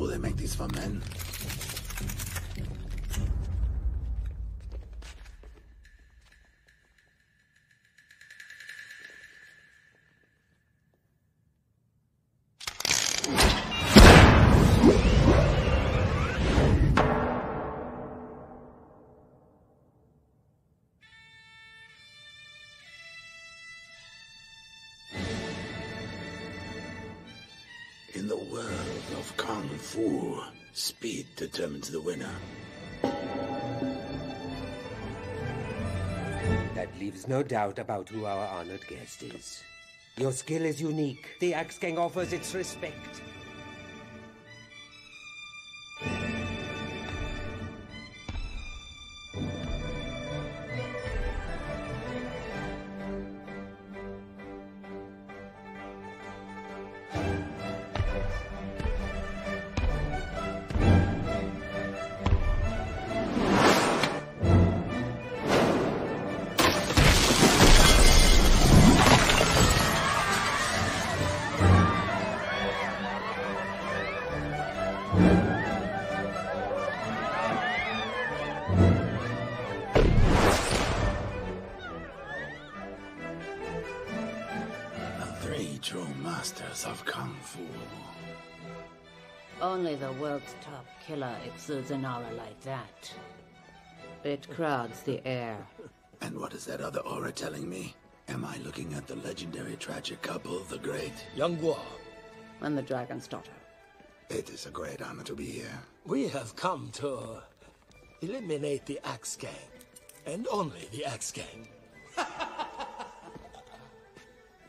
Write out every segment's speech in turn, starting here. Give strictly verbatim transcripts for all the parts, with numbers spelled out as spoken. Do they make these for men? In the world of Kung Fu, speed determines the winner. That leaves no doubt about who our honored guest is. Your skill is unique. The Axe Gang offers its respect. True masters of Kung Fu. Only the world's top killer exudes an aura like that. It crowds the air. And what is that other aura telling me? Am I looking at the legendary tragic couple, the great Yang Guo and the dragon's daughter? It is a great honor to be here. We have come to eliminate the Axe Gang, and only the Axe Gang.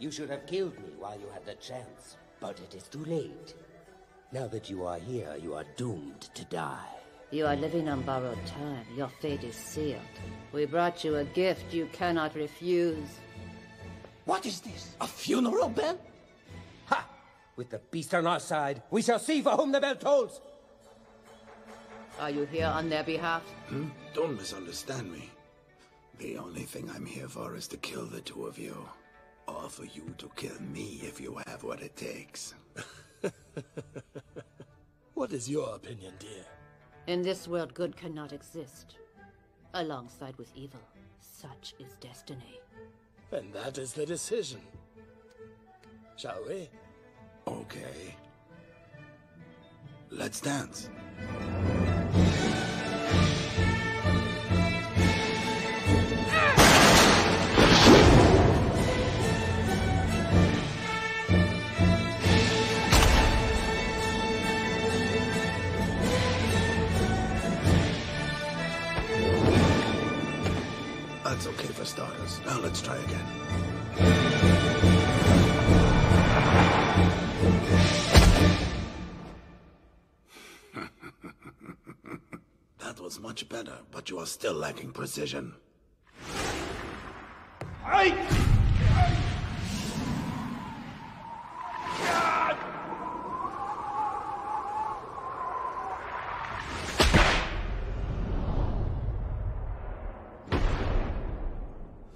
You should have killed me while you had the chance, but it is too late. Now that you are here, you are doomed to die. You are living on borrowed time. Your fate is sealed. We brought you a gift you cannot refuse. What is this? A funeral bell? Ha! With the beast on our side, we shall see for whom the bell tolls! Are you here on their behalf? Hmm? Don't misunderstand me. The only thing I'm here for is to kill the two of you. Or for you to kill me if you have what it takes. What is your opinion, dear? In this world, good cannot exist. Alongside with evil, such is destiny. And that is the decision. Shall we? Okay. Let's dance. That's okay for starters. Now let's try again. That was much better, but you are still lacking precision. I...